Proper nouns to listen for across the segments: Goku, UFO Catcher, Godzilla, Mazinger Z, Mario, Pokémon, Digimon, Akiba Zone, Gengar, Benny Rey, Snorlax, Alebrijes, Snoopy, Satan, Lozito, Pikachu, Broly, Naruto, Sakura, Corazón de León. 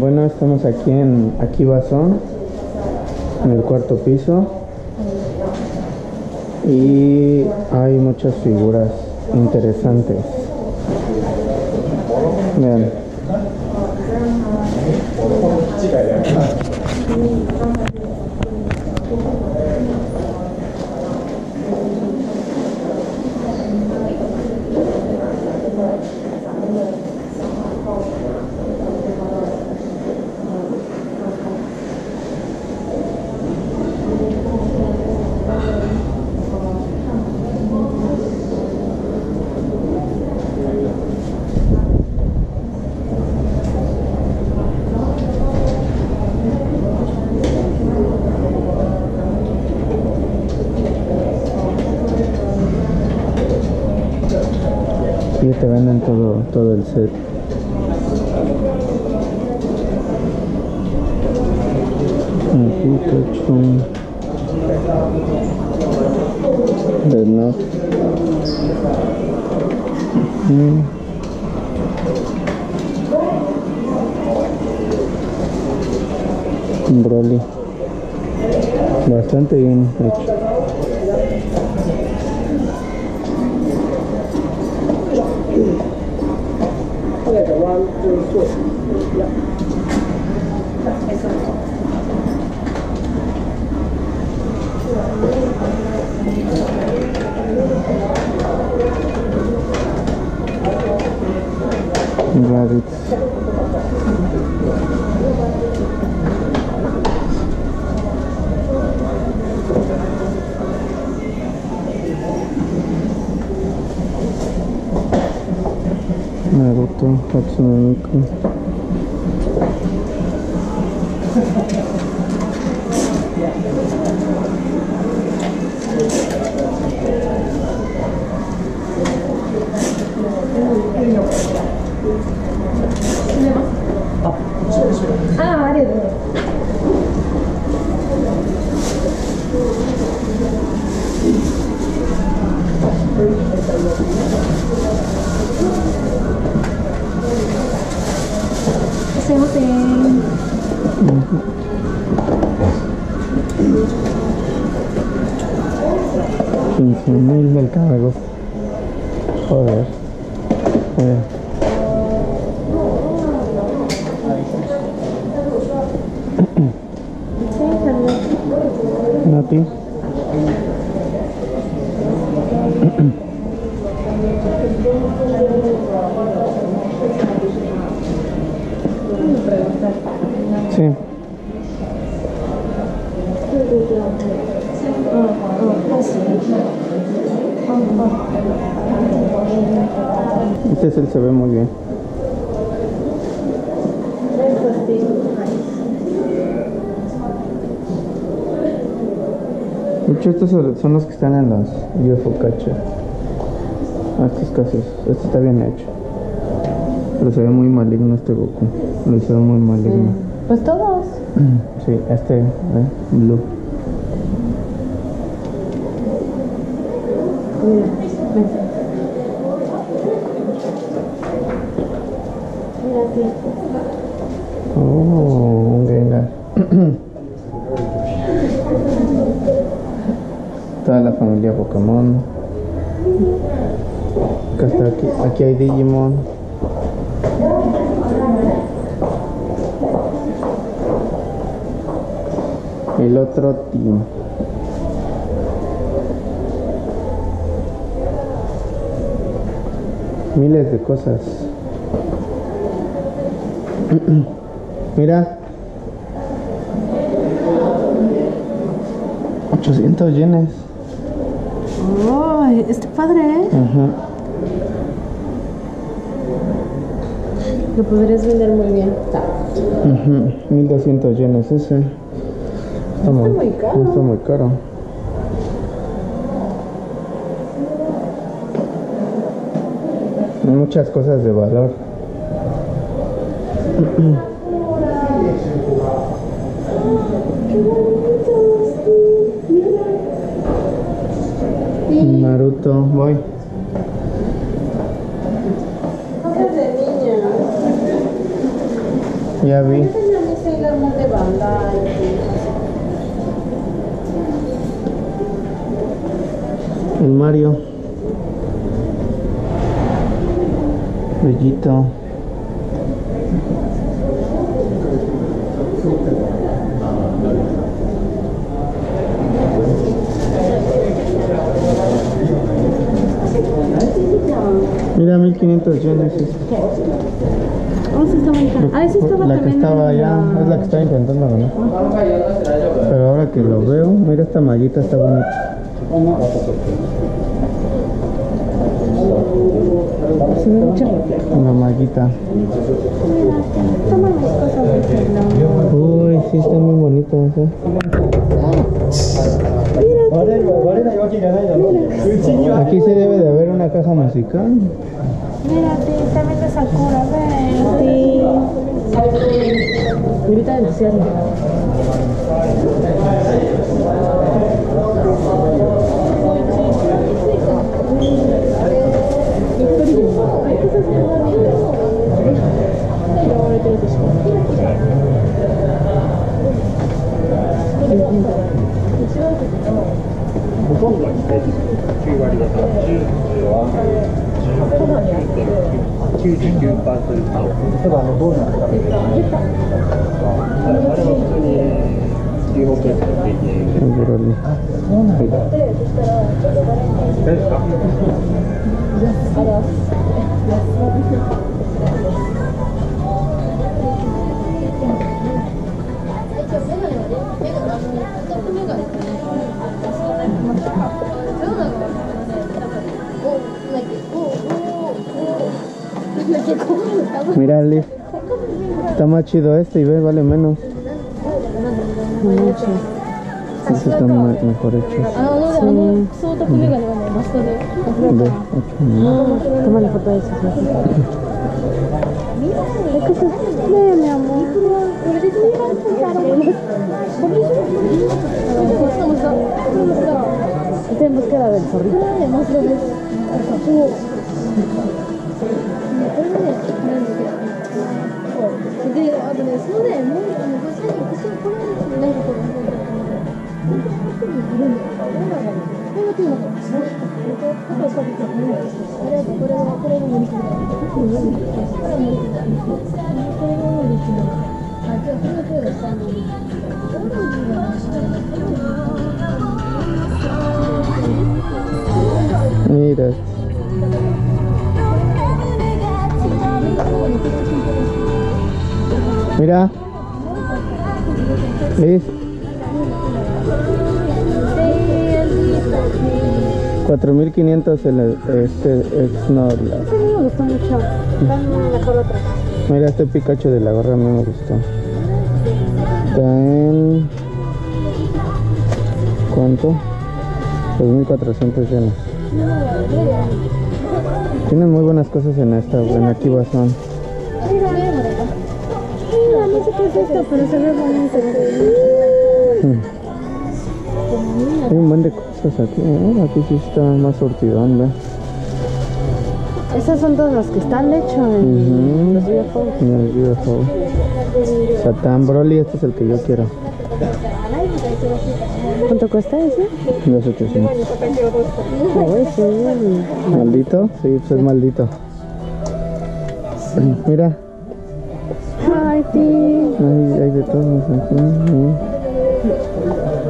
Bueno, estamos aquí en Akiba Zone, en el cuarto piso, y hay muchas figuras interesantes. Vean. Y te venden todo el set. Broly. Bastante bien hecho. Naruto, $15,000 del cargo. Joder. Nati. Sí. Este es el, se ve muy bien. De hecho, estos son los que están en las UFO Catcher. Estos casos, este está bien hecho. Pero se ve muy maligno este Goku. Lo hicieron muy maligno. Sí. Pues todos. Sí, este, blue. Oh, un Gengar. Toda la familia Pokémon. Acá está, aquí hay Digimon. El otro team. Miles de cosas. Mira, 800 yenes. Oh, está padre, ¿eh? Lo podrías vender muy bien. 1200 yenes ese. Está muy caro. Hay muchas cosas de valor. Naruto, voy. Cosas de niños. Ya vi. El Mario. Bellito. Mira, 1500 yenes. Oh, sí estaba encantando. Ah, eso estaba la que estaba allá, es la que estaba intentando ganar. Pero ahora que lo veo, mira, esta mallita está bonita. Una mallita. Uy, sí, está muy bonito. Aquí se debe de haber una caja musical. Mírate, también de Sakura, vente. Grita de entusiasmo. Mira, Liv, está más chido este y ve, vale menos. Este está mejor hecho. Toma la foto de eso. Ve, mi amor. Está en búsqueda del zorrito. Mira. Mira. ¿Ves? 4500 el Snorlax. A mí me gustó mucho. Mejor otra. Mira, este Pikachu de la gorra a mí me gustó. Está en... ¿cuánto? 2400 yenes. Tienen muy buenas cosas en esta, en Akiba Zone. No sé qué es esto, pero se ve bonito. Hay un buen de cosas aquí, ¿eh? Aquí sí está más surtidón, ¿ve? Esas son todas las que están hechas en los videojuegos. En los videojuegos. Satan, Broly, este es el que yo quiero. ¿Cuánto cuesta ese? 2800. ¿Maldito? Sí, pues es maldito. Mira. Hay de todos aquí.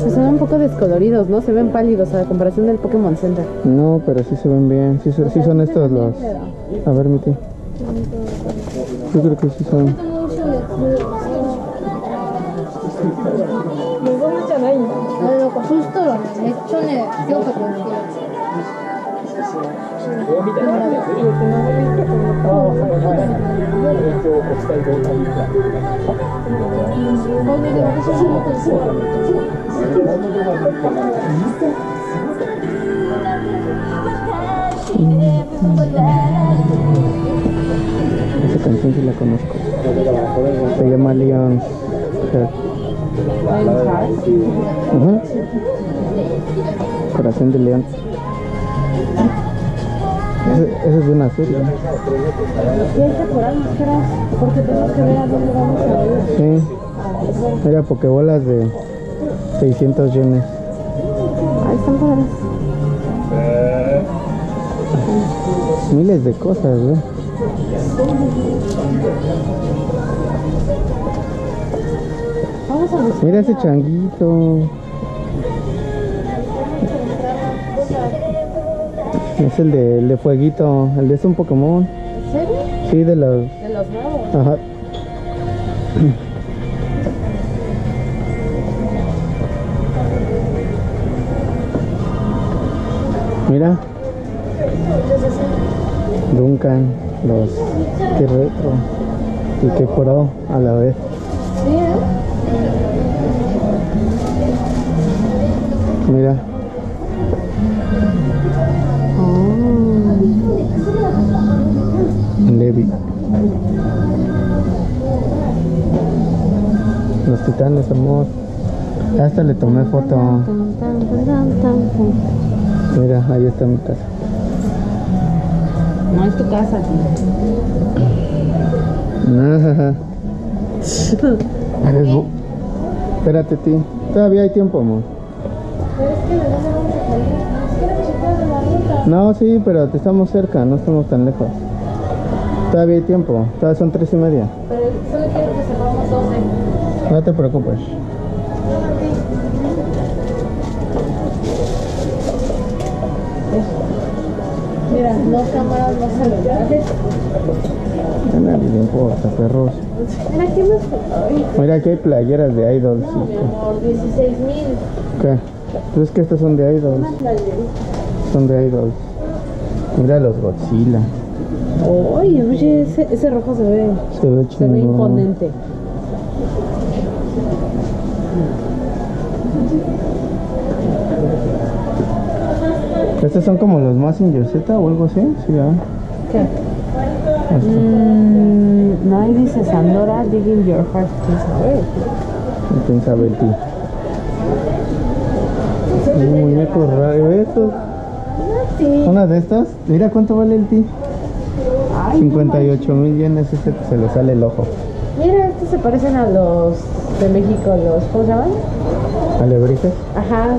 Pues se ven un poco descoloridos, ¿no? Se ven pálidos a la comparación del Pokémon Center. No, pero sí se ven bien. Sí, sí son estos los... A ver, Miti. Yo creo que sí son. Esa canción sí la conozco. Se llama Leon's Heart. Corazón de León. Esa es una serie. ¿Y hay que apurarnos, caras? Porque tenemos que ver a dónde vamos a ir. Sí. Mira, pokebolas de 600 yenes. Ahí están padres. Miles de cosas, ¿eh? Vamos a buscar. Mira ese changuito. Es el de fueguito, el de es un Pokémon. ¿En serio? Sí, de los... ¿De los nuevos? Ajá. Mira. Duncan, los... Qué retro. Y qué pro a la vez. Mira. Levi. Los titanes, amor. Hasta le tomé foto. Mira, ahí está mi casa. No es tu casa, tío. Eres bu... Espérate, tío. Todavía hay tiempo, amor. No, sí, pero estamos cerca, no estamos tan lejos. Todavía hay tiempo, todavía son 3:30. Pero solo quiero que cerramos 12. No te preocupes. Mira, dos cámaras, dos celulares. Ya nadie le importa, perros. Mira, ¿qué más? Mira, aquí hay playeras de idols. No, mi amor, 16,000. ¿Qué? ¿Crees que estas son de idols? Son de idols. Mira los Godzilla. Oye, oye, ese rojo se ve. Se ve imponente. Estos son como los Mazinger Z o algo así, sí, ¿verdad? ¿Qué? No, ahí dice Sandora, digging your heart. ¿Quién sabe? ¿Quién sabe el tío? Un muñeco raro, estos. ¿Una de estas? Mira cuánto vale el ti. 58,000 yenes, ese se le sale el ojo. Mira, estos se parecen a los de México, los... ¿Cómo se llaman? ¿Alebrijes? Ajá.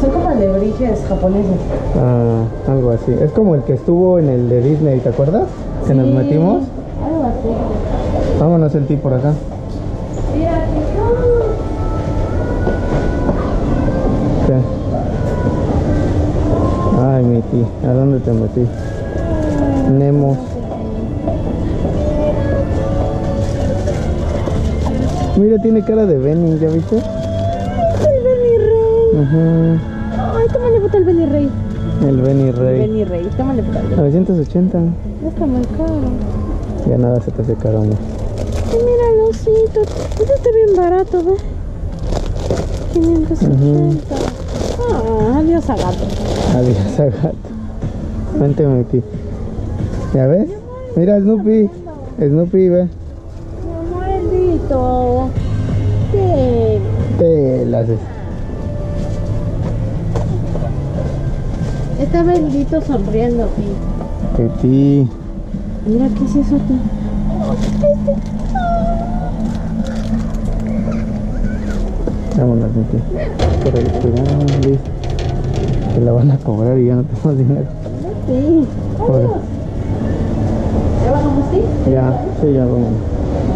Son como alebrijes japoneses. Ah, algo así. Es como el que estuvo en el de Disney, ¿te acuerdas? Sí, que nos metimos. Algo así. Vámonos el ti por acá. Mira, ¿qué? Ay, mi ti, ¿a dónde te metí? Nemo. Mira, tiene cara de Benny, ¿ya viste? El Benny Rey. Ajá. Ay, ¿cómo le gusta el Benny Rey? El Benny Rey. El Benny Rey, ¿cómo le gusta el Benny Rey? 980. No está muy caro. Ya nada se te hace caro, amor. Ay, mira, Lozito. Esto está bien barato, ¿ves? 580. Ah, adiós a gato. Adiós a gato. Vente, Meti. ¿Ya ves? Mira, Snoopy. Snoopy, ve. Mi amorcito. Te la haces. Está bendito sonriendo, ti. Peti. Mira, ¿qué es eso, ti? Vámonos, Meti. Por ahí, cuidado. Te la van a cobrar y ya no tenemos dinero. Sí. Pobre. ¿Ya bajamos, sí? Ya, sí, ya vamos.